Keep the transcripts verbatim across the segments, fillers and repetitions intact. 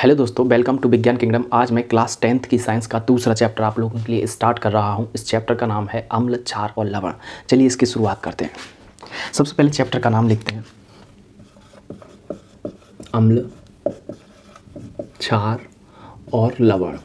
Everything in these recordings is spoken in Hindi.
हेलो दोस्तों, वेलकम टू विज्ञान किंगडम। आज मैं क्लास टेंथ की साइंस का दूसरा चैप्टर आप लोगों के लिए स्टार्ट कर रहा हूं। इस चैप्टर का नाम है अम्ल, क्षार और लवण। चलिए इसकी शुरुआत करते हैं। सबसे पहले चैप्टर का नाम लिखते हैं अम्ल, क्षार और लवण।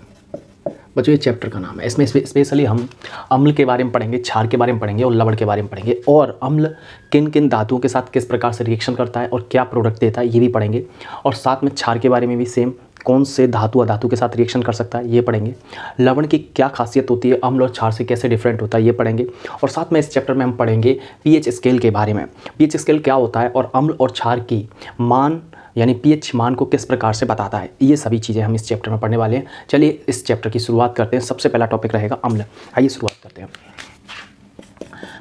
बच्चों, ये चैप्टर का नाम है। इसमें स्पेशली हम अम्ल के बारे में पढ़ेंगे, क्षार के बारे में पढ़ेंगे और लवण के बारे में पढ़ेंगे, और अम्ल किन किन धातुओं के साथ किस प्रकार से रिएक्शन करता है और क्या प्रोडक्ट देता है ये भी पढ़ेंगे, और साथ में क्षार के बारे में भी सेम कौन से धातु अधातु के साथ रिएक्शन कर सकता है ये पढ़ेंगे। लवण की क्या खासियत होती है, अम्ल और क्षार से कैसे डिफरेंट होता है ये पढ़ेंगे, और साथ में इस चैप्टर में हम पढ़ेंगे पीएच स्केल के बारे में। पीएच स्केल क्या होता है और अम्ल और क्षार की मान यानी पीएच मान को किस प्रकार से बताता है, ये सभी चीज़ें हम इस चैप्टर में पढ़ने वाले हैं। चलिए इस चैप्टर की शुरुआत करते हैं। सबसे पहला टॉपिक रहेगा अम्ल। आइए शुरुआत करते हैं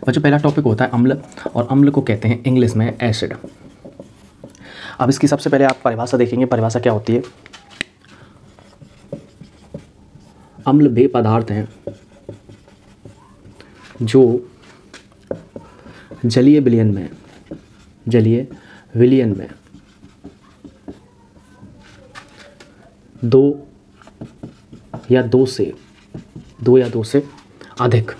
बच्चों। पहला टॉपिक होता है अम्ल, और अम्ल को कहते हैं इंग्लिश में एसिड। अब इसकी सबसे पहले आप परिभाषा देखेंगे। परिभाषा क्या होती है? अम्ल वे पदार्थ हैं जो जलीय विलयन में जलीय विलयन में दो या दो से दो या दो से अधिक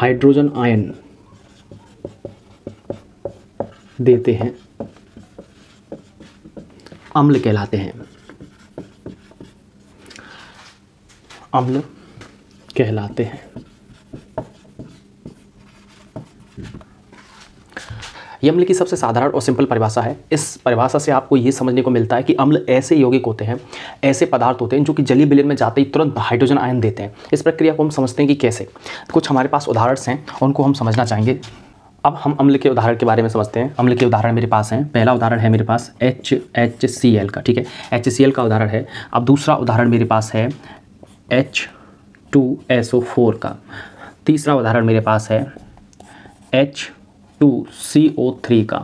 हाइड्रोजन आयन देते हैं, अम्ल कहलाते हैं। अम्ल कहलाते हैं। ये अम्ल की सबसे साधारण और सिंपल परिभाषा है। इस परिभाषा से आपको ये समझने को मिलता है कि अम्ल ऐसे यौगिक होते हैं, ऐसे पदार्थ होते हैं जो कि जलीय विलयन में जाते ही तुरंत हाइड्रोजन आयन देते हैं। इस प्रक्रिया को हम समझते हैं कि कैसे। कुछ हमारे पास उदाहरण हैं, उनको हम समझना चाहेंगे। अब हम अम्ल के उदाहरण के बारे में समझते हैं। अम्ल के उदाहरण मेरे पास हैं। पहला उदाहरण है मेरे पास एच एच सी एल का, ठीक है, एच सी एल का उदाहरण है। अब दूसरा उदाहरण मेरे पास है H two S O four का। तीसरा उदाहरण मेरे पास है H two C O three का।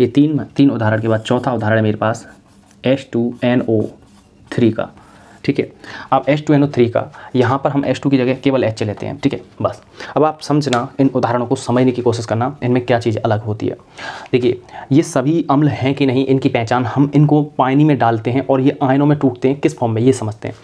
ये तीन तीन उदाहरण के बाद चौथा उदाहरण है मेरे पास H two N O three का, ठीक है। अब H two N O three का यहाँ पर हम एच टू की जगह केवल एच लेते हैं, ठीक है, बस। अब आप समझना, इन उदाहरणों को समझने की कोशिश करना, इनमें क्या चीज़ अलग होती है। देखिए, ये सभी अम्ल हैं कि नहीं, इनकी पहचान। हम इनको पानी में डालते हैं और ये आयनों में टूटते हैं किस फॉर्म में, ये समझते हैं।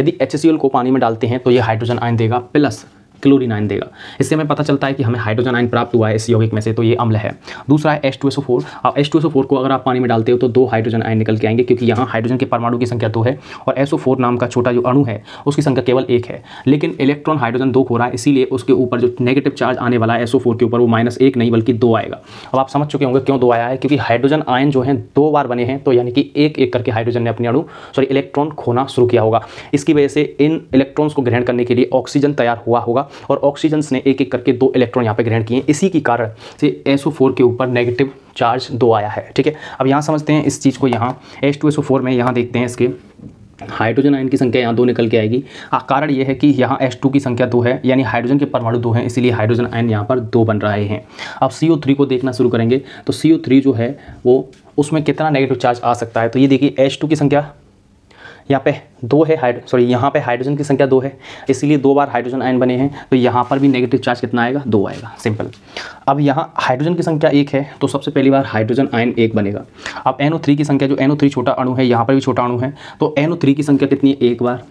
यदि एच सी एल को पानी में डालते हैं तो ये हाइड्रोजन आयन देगा प्लस क्लोरीन आयन देगा। इससे हमें पता चलता है कि हमें हाइड्रोजन आयन प्राप्त हुआ है इस यौगिक में से, तो ये अम्ल है। दूसरा है H two S O four. अब H two S O four को अगर आप पानी में डालते हो तो दो हाइड्रोजन आयन निकल के आएंगे, क्योंकि यहाँ हाइड्रोजन के परमाणु की संख्या दो है और एस ओ फोर नाम का छोटा जो अणु है उसकी संख्या केवल एक है। लेकिन इलेक्ट्रॉन हाइड्रोजन दो हो रहा है, इसीलिए उसके ऊपर जो नेगेटिव चार्ज आने वाला है एस ओ फोर के ऊपर, वो माइनस एक नहीं बल्कि दो आएगा। अब आप समझ चुके होंगे क्यों दो आया है, क्योंकि हाइड्रोजन आयन जो है दो बार बने हैं, तो यानी कि एक एक करके हाइड्रोजन ने अपने अणु सॉरी इलेक्ट्रॉन खोना शुरू किया होगा। इसकी वजह से इन इलेक्ट्रॉन्स को ग्रहण करने के लिए ऑक्सीजन तैयार हुआ होगा, और ऑक्सीजन ने एक एक करके दो इलेक्ट्रॉन यहां पे ग्रहण किए, इसी के कारण से एस ओ फोर के ऊपर नेगेटिव चार्ज दो आया है, ठीक है। अब यहां समझते हैं इस चीज को। यहां H two S O four में यहां देखते हैं इसके हाइड्रोजन आयन की संख्या यहाँ दो निकल के आएगी। कारण यह है कि यहाँ एच टू की संख्या दो है, यानी हाइड्रोजन के परमाणु दो हैं, इसीलिए हाइड्रोजन आयन यहाँ पर दो बन रहे हैं। अब सी ओ थ्री को देखना शुरू करेंगे तो सी ओ थ्री जो है वो उसमें कितना नेगेटिव चार्ज आ सकता है। तो ये देखिए, एच टू की संख्या यहाँ पे दो है, हाइड्रो सॉरी यहाँ पे हाइड्रोजन की संख्या दो है, इसीलिए दो बार हाइड्रोजन आयन बने हैं, तो यहाँ पर भी नेगेटिव चार्ज कितना आएगा, दो आएगा, सिंपल। अब यहाँ हाइड्रोजन की संख्या एक है, तो सबसे पहली बार हाइड्रोजन आयन एक बनेगा। अब एन ओ थ्री की संख्या, जो एन ओ थ्री छोटा अणु है, यहाँ पर भी छोटा अणु है, तो एन ओ थ्री की संख्या कितनी है, एक बार।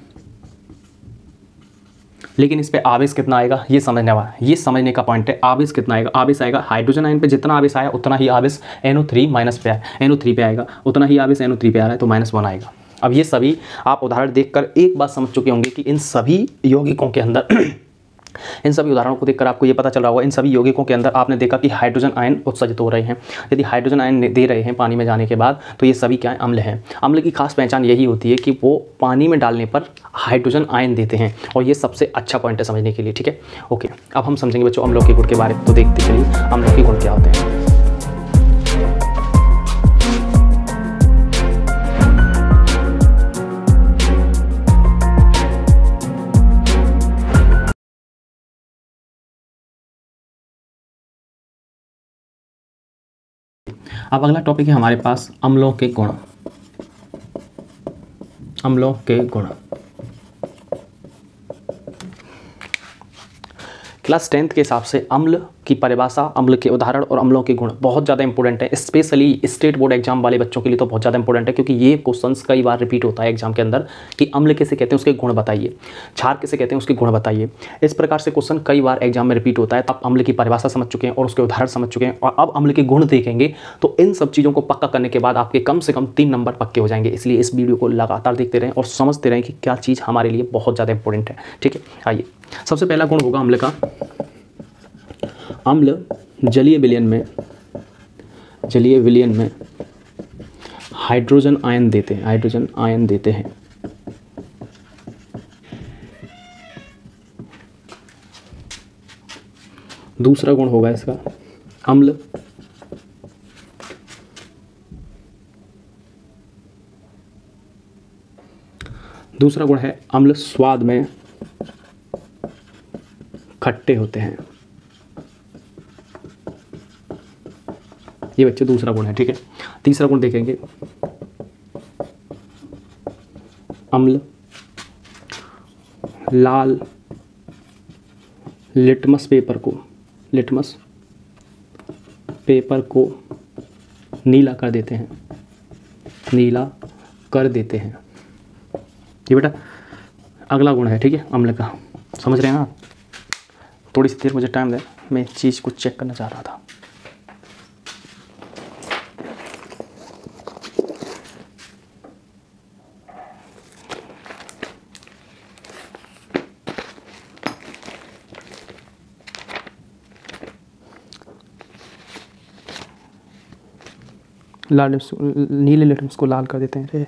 लेकिन इस पर आवेश कितना आएगा ये समझने वाला, ये समझने का पॉइंट है। आवेश कितना आएगा? आवेश आएगा हाइड्रोजन आयन पे जितना आवेश आया उतना ही आवेश एन ओ थ्री माइनस पे आया, एन ओ थ्री पे आएगा, उतना ही आवेश एन ओ थ्री पे आ रहा है, तो माइनस वन आएगा। अब ये सभी आप उदाहरण देखकर एक बात समझ चुके होंगे कि इन सभी यौगिकों के अंदर, इन सभी उदाहरणों को देखकर आपको ये पता चल रहा होगा, इन सभी यौगिकों के अंदर आपने देखा कि हाइड्रोजन आयन उत्सर्जित हो रहे हैं। यदि हाइड्रोजन आयन दे रहे हैं पानी में जाने के बाद, तो ये सभी क्या है, अम्ल हैं। अम्ल की खास पहचान यही होती है कि वो पानी में डालने पर हाइड्रोजन आयन देते हैं, और ये सबसे अच्छा पॉइंट है समझने के लिए, ठीक है, ओके। अब हम समझेंगे बच्चों अम्लों के गुण के बारे में। तो देखते चलिए अम्लों के गुण क्या होते हैं। अब अगला टॉपिक है हमारे पास अम्लों के गुण। अम्लों के गुण क्लास टेंथ के हिसाब से अम्ल की परिभाषा, अम्ल के उदाहरण और अम्लों के गुण बहुत ज़्यादा इंपॉर्टेंट है, स्पेशली स्टेट बोर्ड एग्जाम वाले बच्चों के लिए तो बहुत ज़्यादा इंपॉर्टेंट है, क्योंकि ये क्वेश्चंस कई बार रिपीट होता है एग्जाम के अंदर कि अम्ल किसे कहते हैं उसके गुण बताइए, क्षार किसे कहते हैं उसके गुण बताइए। इस प्रकार से क्वेश्चन कई बार एग्जाम में रिपीट होता है। तो आप अम्ल की परिभाषा समझ चुके हैं और उसके उदाहरण समझ चुके हैं और अब अम्ल के गुण देखेंगे, तो इन सब चीज़ों को पक्का करने के बाद आपके कम से कम तीन नंबर पक्के हो जाएंगे। इसलिए इस वीडियो को लगातार देखते रहें और समझते रहें कि क्या चीज़ हमारे लिए बहुत ज़्यादा इंपॉर्टेंट है। ठीक है, आइए सबसे पहला गुण होगा अम्ल का, अम्ल जलीय विलयन में जलीय विलयन में हाइड्रोजन आयन देते हैं हाइड्रोजन आयन देते हैं। दूसरा गुण होगा इसका, अम्ल दूसरा गुण है अम्ल स्वाद में खट्टे होते हैं। ये बच्चे दूसरा गुण है। ठीक है, तीसरा गुण देखेंगे, अम्ल लाल लिटमस पेपर को लिटमस पेपर को नीला कर देते हैं नीला कर देते हैं। ये बेटा अगला गुण है। ठीक है, अम्ल का समझ रहे हैं आप? थोड़ी सी देर मुझे टाइम दें, मैं इस चीज़ को चेक करना चाह रहा था। लाल लिप्स नीले लिटमस को लाल कर देते हैं। अरे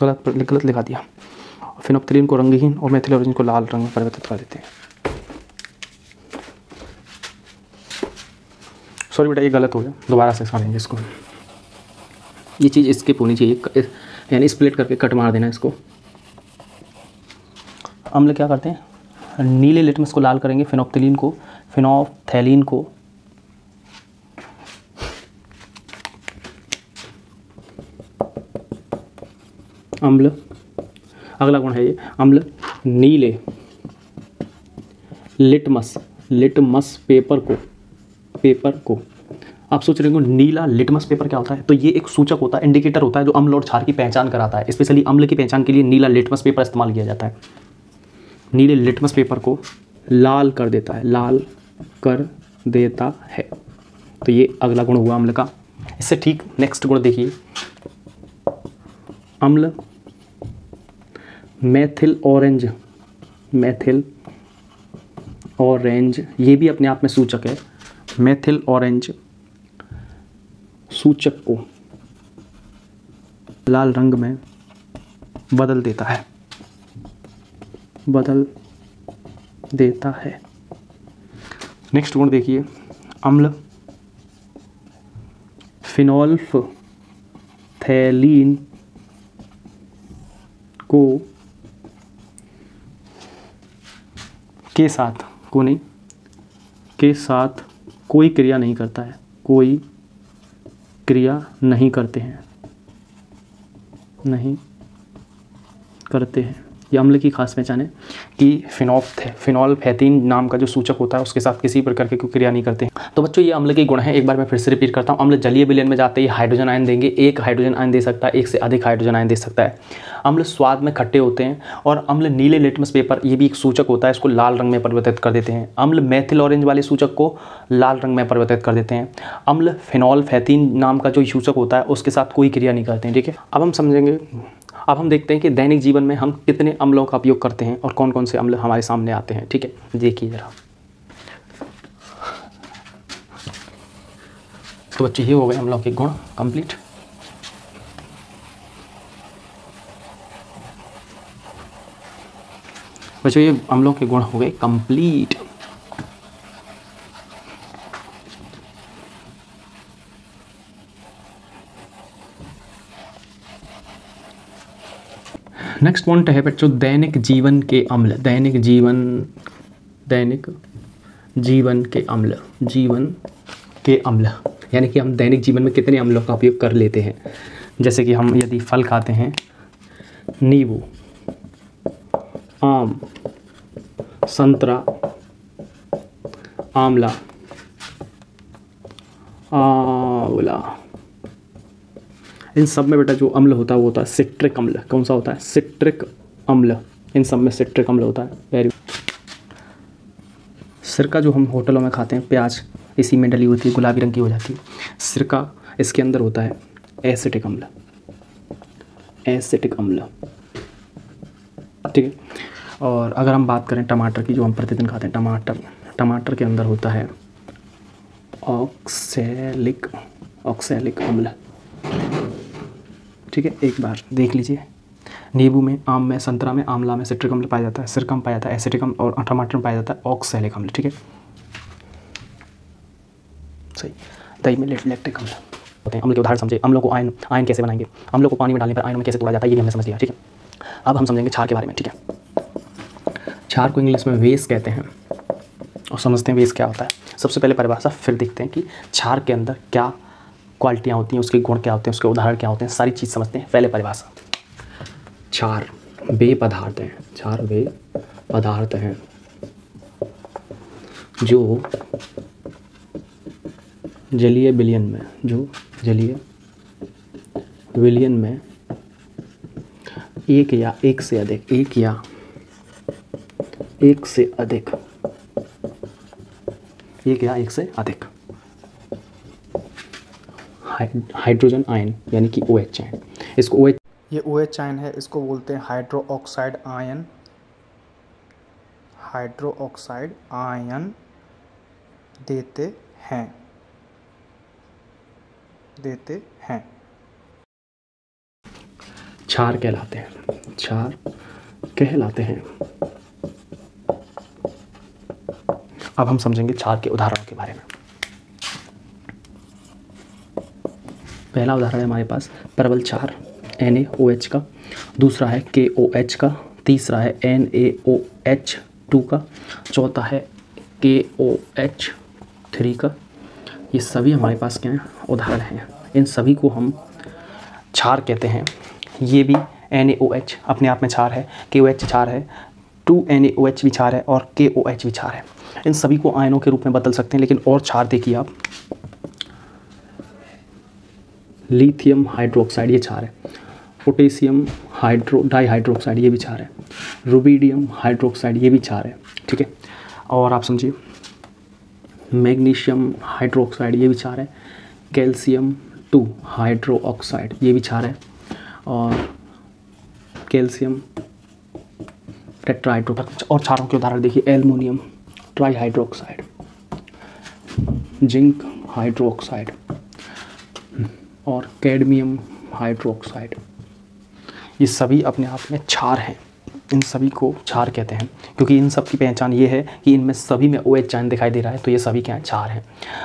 गलत गलत लिखा दिया। फिनोप्थेलिन को रंगहीन और मेथिलोरेजिन को लाल रंग में परिवर्तित कर देते हैं। सॉरी बेटा, ये गलत हो गया, दोबारा से सारेंगे इसको। ये चीज़ स्किप होनी चाहिए, यानी स्प्लिट करके कट मार देना इसको। अम्ल क्या करते हैं? नीले लिटमस को लाल करेंगे, फिनोप्थेलिन को फिनोप्थेलिन को अम्ल अगला गुण है ये, अम्ल नीले लिटमस लिटमस पेपर को पेपर को आप सोच रहे हो नीला लिटमस पेपर क्या होता है? तो ये एक सूचक होता है, इंडिकेटर होता है, जो अम्ल और क्षार की पहचान कराता है। स्पेशली अम्ल की पहचान के लिए नीला लिटमस पेपर इस्तेमाल किया जाता है। नीले लिटमस पेपर को लाल कर देता है लाल कर देता है। तो ये अगला गुण हुआ अम्ल का। इससे ठीक नेक्स्ट गुण देखिए, अम्ल मैथिल ऑरेंज मैथिल ऑरेंज ये भी अपने आप में सूचक है। मैथिल ऑरेंज सूचक को लाल रंग में बदल देता है बदल देता है। नेक्स्ट गुण देखिए, अम्ल फिनोल्फथैलिन को के साथ को नहीं के साथ कोई क्रिया नहीं करता है कोई क्रिया नहीं करते हैं नहीं करते हैं। यह अम्ल की खास पहचान है कि फिनोप्थे फिनोल्फेथिन नाम का जो सूचक होता है उसके साथ किसी प्रकार की कोई क्रिया नहीं करते हैं। तो बच्चों ये अम्ल के गुण हैं। एक बार मैं फिर से रिपीट करता हूँ, अम्ल जलीय विलयन में जाते ही हाइड्रोजन आयन देंगे, एक हाइड्रोजन आयन दे सकता है, एक से अधिक हाइड्रोजन आयन दे सकता है। अम्ल स्वाद में खट्टे होते हैं और अम्ल नीले लिटमस पेपर ये भी एक सूचक होता है, इसको लाल रंग में परिवर्तित कर देते हैं। अम्ल मैथिल ऑरेंज वाले सूचक को लाल रंग में परिवर्तित कर देते हैं। अम्ल फिनोल्फेथिन नाम का जो सूचक होता है उसके साथ कोई क्रिया नहीं करते हैं। ठीक है, अब हम समझेंगे अब हम देखते हैं कि दैनिक जीवन में हम कितने अम्लों का उपयोग करते हैं और कौन कौन से अम्ल हमारे सामने आते हैं। ठीक है, देखिए ज़रा। तो बच्चे ये हो गए अम्लों के गुण कंप्लीट। बच्चों ये अम्लों के गुण हो गए कंप्लीट। नेक्स्ट पॉइंट है बच्चों दैनिक जीवन के अम्ल दैनिक जीवन दैनिक जीवन के अम्ल जीवन के अम्ल यानी कि हम दैनिक जीवन में कितने अम्लों का उपयोग कर लेते हैं। जैसे कि हम यदि फल खाते हैं, नींबू, आम, संतरा, आंवला, आंवला, इन सब में बेटा जो अम्ल होता है वो होता है सिट्रिक अम्ल। कौन सा होता है? सिट्रिक अम्ल। इन सब में सिट्रिक अम्ल होता है। वेरी सिरका जो हम होटलों में खाते हैं, प्याज इसी में डली होती है, गुलाबी रंग की हो जाती है। सिरका इसके अंदर होता है एसिटिक अम्ल, एसिटिक अम्ल, ठीक है। और अगर हम बात करें टमाटर की, जो हम प्रतिदिन खाते हैं टमाटर, टमाटर के अंदर होता है ऑक्सैलिक, ऑक्सैलिक अम्ल, ठीक है। एक बार देख लीजिए। नींबू में, आम में, संतरा में, आंवला में सिट्रिक अम्ल पाया जाता है, सिरका में पाया जाता है एसिटिक अम्ल, और टमाटर में पाया जाता है ऑक्सैलिक अम्ल, ठीक है। सही। दही में लैक्टिक अम्ल होते हैं। अम्ल के उदाहरण समझे। अम्लों को आयन, आयन कैसे बनाएंगे, अम्लों को पानी में डालने पर आयन में कैसे तोड़ा जाता है, ये भी हमने समझ लिया, ठीक है। अब हम समझेंगे क्षार के बारे में, ठीक है। क्षार को इंग्लिश में वेस कहते हैं, और समझते हैं वेस क्या होता है। सबसे पहले परिभाषा, फिर देखते हैं कि क्षार के अंदर क्या क्वालिटियाँ होती हैं, उसके गुण क्या होते हैं, उसके उदाहरण क्या होते हैं, सारी चीज़ समझते हैं। पहले परिभाषा, क्षार वे पदार्थ हैं, क्षार वे पदार्थ हैं जो जलीय विलयन में, जो जलीय विलयन में एक या एक से अधिक, एक या एक से अधिक, एक या एक से अधिक हाइड्रोजन आयन यानी कि OH है, इसको OH, ये OH आयन है, इसको बोलते हैं hydro oxide ion, hydro oxide ion देते हैं, देते हैं। क्षार कहलाते हैं, क्षार कहलाते हैं। अब हम समझेंगे क्षार के उदाहरणों के बारे में। पहला उदाहरण है हमारे पास प्रबल क्षार एन ए ओ एच का, दूसरा है के ओ एच का, तीसरा है N A O H two का, चौथा है के ओ एच थ्री का। ये सभी हमारे पास क्या हैं? उदाहरण हैं। इन सभी को हम क्षार कहते हैं। ये भी एन ए ओ एच अपने आप में क्षार है, के ओ एच क्षार है, two N A O H भी क्षार है और के ओ एच भी क्षार है। इन सभी को आयनों के रूप में बदल सकते हैं, लेकिन और क्षार देखिए आप, लिथियम हाइड्रोक्साइड ये क्षार है, पोटेशियम हाइड्रो डाई हाइड्रोक्साइड ये भी क्षार है, रुबिडियम हाइड्रोक्साइड ये भी क्षार है, ठीक है। और आप समझिए मैग्नीशियम हाइड्रोक्साइड ये भी क्षार है, कैल्शियम टू हाइड्रो ऑक्साइड ये भी क्षार है, और कैल्शियम टेट्राहाइड्रो। और क्षारों के उदाहरण देखिए, aluminium tri hydroxide, zinc hydroxide और कैडमियम हाइड्रोक्साइड। ये सभी अपने आप में क्षार हैं। इन सभी को क्षार कहते हैं क्योंकि इन सब की पहचान ये है कि इनमें सभी में ओ एच आयन दिखाई दे रहा है, तो ये सभी क्या हैं? क्षार हैं।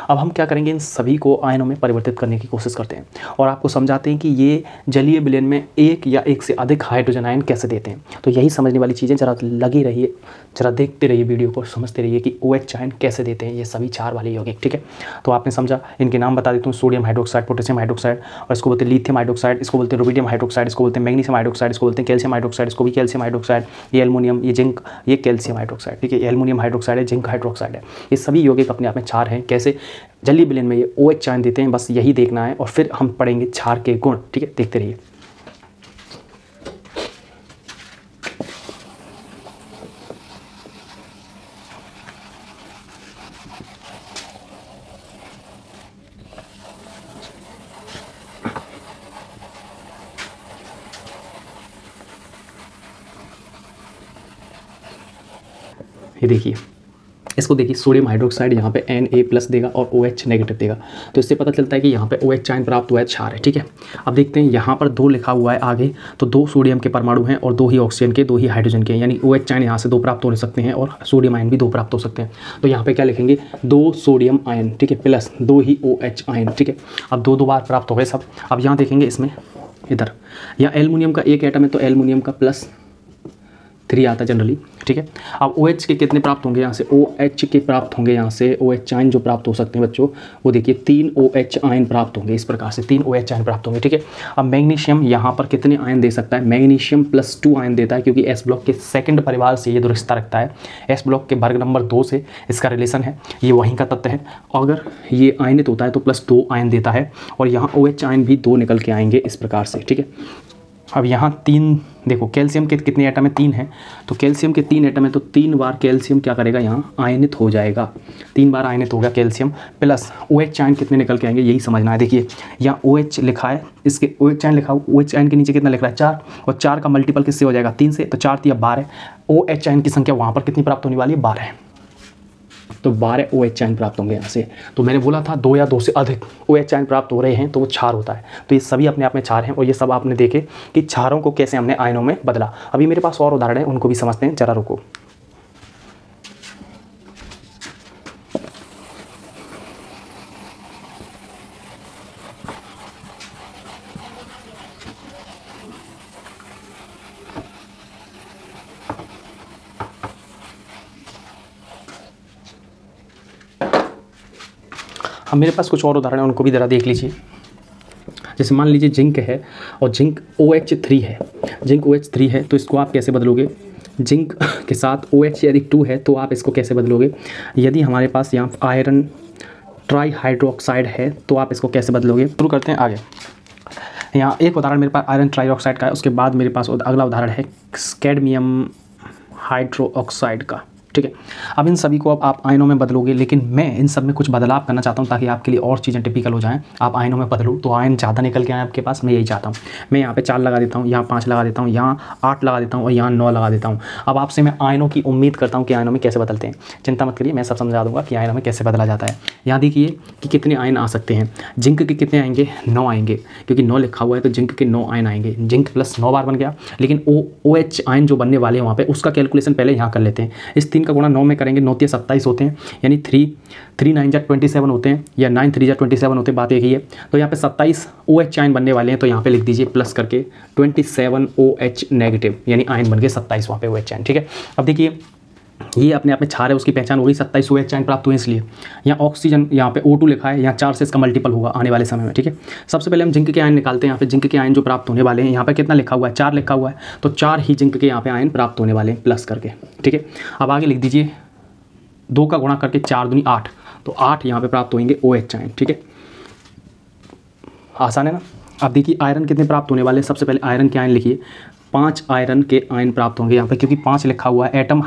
अब हम क्या करेंगे, इन सभी को आयनों में परिवर्तित करने की कोशिश करते हैं और आपको समझाते हैं कि ये जलीय विलयन में एक या एक से अधिक हाइड्रोजन आयन कैसे देते हैं। तो यही समझने वाली चीज़ें, जरा लगी रहिए, जरा देखते रहिए वीडियो को, समझते रहिए कि ओ एच आयन कैसे देते हैं ये सभी क्षार वाले यौगिक, ठीक है। तो आपने समझा। इनके नाम बता देता हूँ, सोडियम हाइड्रोक्साइड, पोटेशियम हाइड्रोक्साइड, और इसको बोलते हैं लिथियम हाइड्रोक्साइड, इसको बोलते हैं रुबिडियम हाइड्रोक्साइड, इसको बोलते हैं मैग्नीशियम हाइड्रोक्साइड, इसको बोलते हैं कैल्शियम हाइड्रोक्साइड, इसको भी कैल्शियम हाइड्रोक्साइड, ये एल्युमिनियम, ये जिंक, ये कैल्शियम हाइड्रोक्साइड, ठीक है। एल्युमिनियम हाइड्रोक्साइड है, जिंक हाइड्रोक्साइड है। ये सभी यौगिक अपने आप में क्षार हैं। कैसे? जलीय विलयन में ये ओ एच आयन देते हैं, बस यही देखना है। और फिर हम पढ़ेंगे क्षार के गुण, ठीक है। देखते रहिए। ये देखिए, इसको देखिए, सोडियम हाइड्रोक्साइड यहाँ पे Na प्लस देगा और OH नेगेटिव देगा, तो इससे पता चलता है कि यहाँ पे OH आयन प्राप्त हुआ है, क्षार है, ठीक है। अब देखते हैं, यहाँ पर दो लिखा हुआ है आगे, तो दो सोडियम के परमाणु हैं और दो ही ऑक्सीजन के, दो ही हाइड्रोजन के, यानी OH आयन यहाँ से दो प्राप्त हो सकते हैं और सोडियम आयन भी दो प्राप्त हो सकते हैं। तो यहाँ पर क्या लिखेंगे, दो सोडियम आयन, ठीक है, प्लस दो ही OH आयन, ठीक है। अब दो दो बार प्राप्त हो गए सब। अब यहाँ देखेंगे, इसमें इधर यहाँ एल्युमिनियम का एक एटम है, तो एल्युमिनियम का प्लस थ्री आता है जनरली, ठीक है। अब ओ एच के कितने प्राप्त होंगे यहाँ से, ओ एच के प्राप्त होंगे यहाँ से, ओ एच आयन जो प्राप्त हो सकते हैं बच्चों वो देखिए तीन ओ एच आयन प्राप्त होंगे, इस प्रकार से तीन ओ एच आयन प्राप्त होंगे, ठीक है। अब मैग्नीशियम यहाँ पर कितने आयन दे सकता है, मैग्नीशियम प्लस टू आयन देता है क्योंकि एस ब्लॉक के सेकेंड परिवार से ये जो रिश्ता रखता है, एस ब्लॉक के वर्ग नंबर दो से इसका रिलेशन है, ये वहीं का तत्व है। अगर ये आयनित होता है तो प्लस दो आयन देता है और यहाँ ओ एच आयन भी दो निकल के आएंगे इस प्रकार से, ठीक है। अब यहाँ तीन देखो, कैल्शियम के कितने एटम है, तीन है, तो कैल्शियम के तीन एटम है तो तीन बार कैल्शियम क्या करेगा यहाँ आयनित हो जाएगा, तीन बार आयनित होगा calcium. Plus O H ion कितने निकल के आएंगे यही समझना है। देखिए यहाँ ओ एच लिखा है, इसके ओ एच आयन लिखा, ओ एच आयन के नीचे कितना लिख रहा है चार, और चार का मल्टीपल किससे हो जाएगा तीन से, तो चार तीन बारह, ओ एच आयन की संख्या वहाँ पर कितनी प्राप्त होने वाली है बारह, तो बारह ओ एच आयन प्राप्त होंगे यहाँ से। तो मैंने बोला था दो या दो से अधिक ओ एच आयन प्राप्त हो रहे हैं तो वो क्षार होता है, तो ये सभी अपने आप में क्षार हैं। और ये सब आपने देखे कि क्षारों को कैसे हमने आयनों में बदला। अभी मेरे पास और उदाहरण है उनको भी समझते हैं, जरा रुको। अब मेरे पास कुछ और उदाहरण है उनको भी ज़रा देख लीजिए। जैसे मान लीजिए जिंक है और जिंक ओ एच थ्री है, जिंक ओ एच थ्री है तो इसको आप कैसे बदलोगे, जिंक के साथ ओ एच यदि टू है तो आप इसको कैसे बदलोगे, यदि हमारे पास यहाँ आयरन ट्राईहाइड्रोक्साइड है तो आप इसको कैसे बदलोगे। शुरू करते हैं आगे। यहाँ एक उदाहरण मेरे पास आयरन ट्राईहाइड्रोक्साइड का है, उसके बाद मेरे पास अगला उदाहरण है कैडमियम हाइड्रोक्साइड का, ठीक है। अब इन सभी को अब आप आयनों में बदलोगे, लेकिन मैं इन सब में कुछ बदलाव करना चाहता हूं ताकि आपके लिए और चीज़ें टिपिकल हो जाएं। आप आयनों में बदलो तो आयन ज़्यादा निकल के आए आपके पास, मैं यही चाहता हूं। मैं यहाँ पे चार लगा देता हूं, यहाँ पाँच लगा देता हूं, यहाँ आठ लगा देता हूँ और यहाँ नौ लगा देता हूँ। अब आपसे मैं आयनों की उम्मीद करता हूँ कि आयनों में कैसे बदलते हैं। चिंता मत करिए, मैं सब समझा दूँगा कि आयनों में कैसे बदला जाता है। यहाँ देखिए कि कितने आयन आ सकते हैं, जिंक के कितने आएंगे, नौ आएंगे, क्योंकि नौ लिखा हुआ है तो जिंक के नौ आयन आएंगे। जिंक प्लस नौ बार बन गया, लेकिन ओ ओ एच आयन जो बनने वाले हैं वहाँ पर उसका कैलकुलेशन पहले यहाँ कर लेते हैं। इस का गुणा नौ में करेंगे, नौ सत्ताईस होते हैं, यानी थ्री थ्री नाइन जा ट्वेंटी सेवन होते हैं या नाइन थ्री जा ट्वेंटी सेवन होते हैं, बात एक ही है। तो यहाँ पे सत्ताईस ओ एच आयन बनने वाले हैं तो यहाँ पे लिख दीजिए प्लस करके twenty seven O H negative, यानी आयन बन गए सत्ताईस वहाँ पे ओ एच आयन, ठीक है। अब देखिए ये अपने आप में क्षार है, उसकी पहचान हो गई, सत्ताईस ओ एच आयन प्राप्त हुए, इसलिए यहाँ ऑक्सीजन यहाँ पे ओ टू लिखा है, यहाँ चार से इसका मल्टीपल होगा आने वाले समय में, ठीक है। सबसे पहले हम जिंक के आयन निकालते हैं। यहाँ पे जिंक के आयन जो प्राप्त होने वाले हैं यहाँ पे कितना लिखा हुआ है, चार लिखा हुआ है, तो चार ही जिंक के यहाँ पे आयन प्राप्त होने वाले हैं प्लस करके, ठीक है। अब आगे लिख दीजिए दो का गुणा करके चार दूनी आठ, तो आठ यहाँ पर प्राप्त होंगे ओ एच आयन, ठीक है। आसान है ना। अब देखिए आयरन कितने प्राप्त होने वाले हैं। सबसे पहले आयरन के आयन लिखिए, पाँच आयरन के आयन प्राप्त होंगे यहाँ पर, क्योंकि पाँच लिखा हुआ है। एटम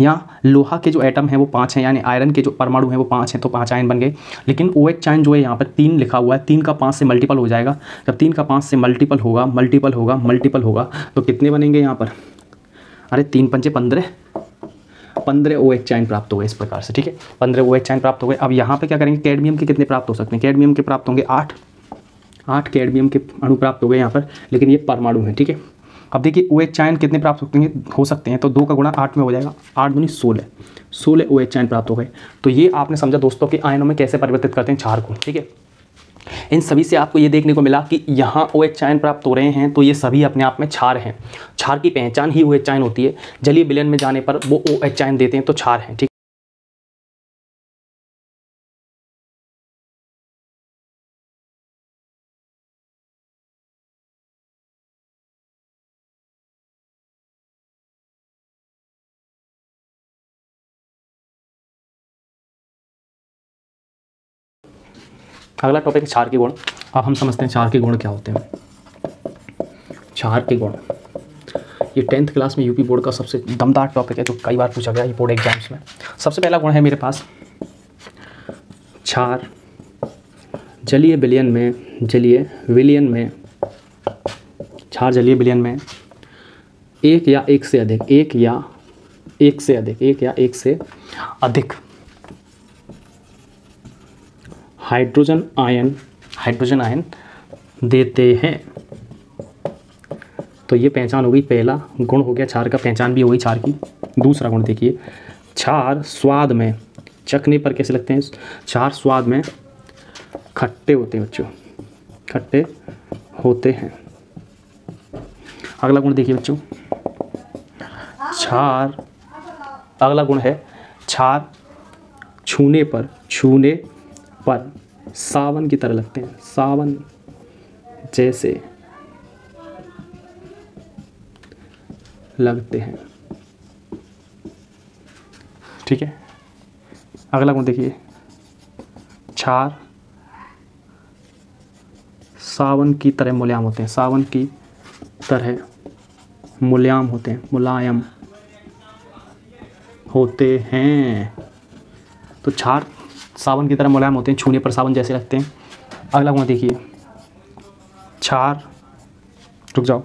यहाँ लोहा के जो एटम हैं वो पाँच हैं, यानी आयरन के जो परमाणु हैं वो पाँच हैं, तो पाँच आयन बन गए। लेकिन ओ एच आयन जो है यहाँ पर तीन लिखा हुआ है, तीन का पाँच से मल्टीपल हो जाएगा। जब तीन का पाँच से मल्टीपल होगा, मल्टीपल होगा, मल्टीपल होगा, तो कितने बनेंगे यहाँ पर, अरे तीन पंचे पंद्रह, पंद्रह ओ एच आयन प्राप्त हो गए इस प्रकार से, ठीक है। पंद्रह ओ एच आयन प्राप्त हो गए। अब यहाँ पर क्या करेंगे, कैडमियम के कितने प्राप्त हो सकते हैं, कैडमियम के प्राप्त होंगे आठ, आठ कैडमियम के अणु प्राप्त हो गए यहाँ पर, लेकिन ये परमाणु हैं, ठीक है। अब देखिए ओ एच आयन कितने प्राप्त होते हैं, हो सकते हैं, तो दो का गुणा आठ में हो जाएगा, आठ दूनी सोलह, सोलह ओ एच आयन प्राप्त हो गए। तो ये आपने समझा दोस्तों कि आयनों में कैसे परिवर्तित करते हैं क्षार को, ठीक है। इन सभी से आपको ये देखने को मिला कि यहाँ ओ एच आयन प्राप्त हो रहे हैं तो ये सभी अपने आप में क्षार हैं। क्षार की पहचान ही ओ एच आयन होती है, जलीय विलयन में जाने पर वो ओ एच आयन देते हैं तो क्षार हैं, ठीक है। अगला टॉपिक है क्षार के गुण। अब हम समझते हैं क्षार के गुण क्या होते हैं। क्षार के गुण, ये टेंथ क्लास में यूपी बोर्ड का सबसे दमदार टॉपिक है जो कई बार पूछा गया है बोर्ड एग्जाम्स में। सबसे पहला गुण है मेरे पास क्षार जलीय विलयन में, जलीय विलयन में, क्षार जलीय विलयन में एक या एक से अधिक, एक या एक से अधिक, एक या एक से अधिक हाइड्रोजन आयन, हाइड्रोजन आयन देते हैं। तो ये पहचान हो गई, पहला गुण हो गया क्षार का, पहचान भी हो गई क्षार की। दूसरा गुण देखिए, क्षार स्वाद में, चखने पर कैसे लगते हैं, क्षार स्वाद में खट्टे होते हैं बच्चों, खट्टे होते हैं। अगला गुण देखिए बच्चों, छार। अगला गुण है छार, छूने पर, छूने पर सावन की तरह लगते हैं, सावन जैसे लगते हैं। ठीक है, अगला गुण देखिए, छार सावन की तरह मुलायम होते हैं, सावन की तरह मुलायम होते हैं, मुलायम होते हैं। तो छार सावन की तरह मुलायम होते हैं, छूने पर सावन जैसे लगते हैं। अगला गुण देखिए, छार, रुक जाओ,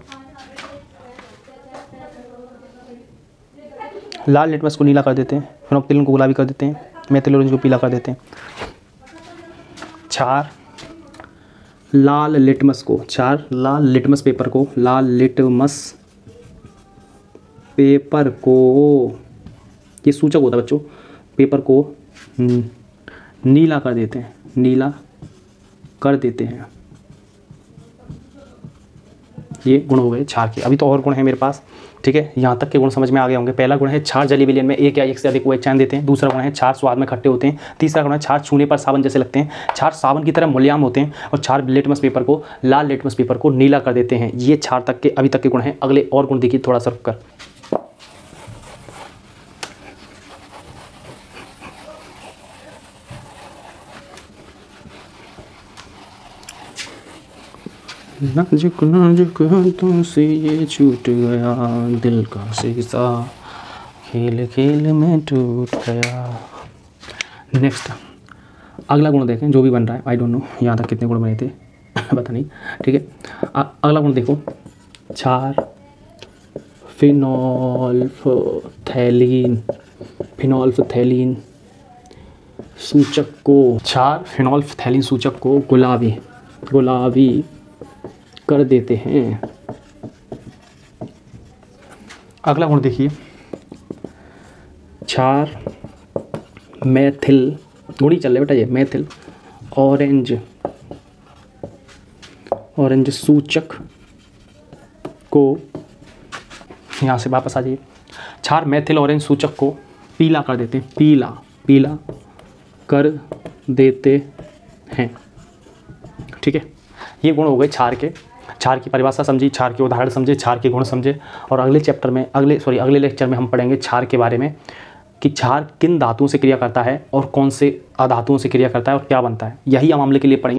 लाल लेटमस को नीला कर देते हैं, फेनोक्थिलन को गुलाबी कर देते हैं, मेथिल ऑरेंज को पीला कर देते हैं। छार लाल लिटमस को, छार लाल लिटमस पेपर को, लाल लिटमस पेपर को, ये सूचक होता है बच्चों, पेपर को नीला कर देते हैं, नीला कर देते हैं। ये गुण हो गए छार के। अभी तो और गुण है मेरे पास, ठीक है, यहाँ तक के गुण समझ में आ गए होंगे। पहला गुण है छार जली विलयन में एक या एक से अधिक ओएच चैन देते हैं। दूसरा गुण है छार स्वाद में खट्टे होते हैं। तीसरा गुण है छार छूने पर सावन जैसे लगते हैं, छार सावन की तरह मुलायम होते हैं, और छार लेटमस पेपर को, लाल लेटमस पेपर को नीला कर देते हैं। ये छार तक के अभी तक के गुण हैं। अगले और गुण देखिए, थोड़ा सा रुक कर। नाजुक नाजुक हाथों से ये छूट गया, दिल का शीशा खेल खेल में टूट गया। नेक्स्ट अगला गुण देखें, जो भी बन रहा है, आई डोंट नो यहाँ तक कितने गुण बने थे पता नहीं। ठीक है, अगला गुण देखो, छार फिनोल्फथैलिन, फिनोल्फथैलिन सूचक को, छार फिनोल्फथैलिन सूचक को गुलाबी, गुलाबी कर देते हैं। अगला गुण देखिए, छार मैथिल, गुणी चल रहे बेटा, ये मैथिल ऑरेंज, ऑरेंज सूचक को, यहाँ से वापस आ जाइए, छार मैथिल ऑरेंज सूचक को पीला कर देते हैं, पीला पीला कर देते हैं। ठीक है, ये गुण हो गए छार के। छार की परिभाषा समझी, छार के उदाहरण समझे, छार के गुण समझे, और अगले चैप्टर में, अगले सॉरी अगले लेक्चर में हम पढ़ेंगे छार के बारे में कि छार किन धातुओं से क्रिया करता है और कौन से अधातुओं से क्रिया करता है और क्या बनता है। यही हम मामले के लिए पढ़ेंगे।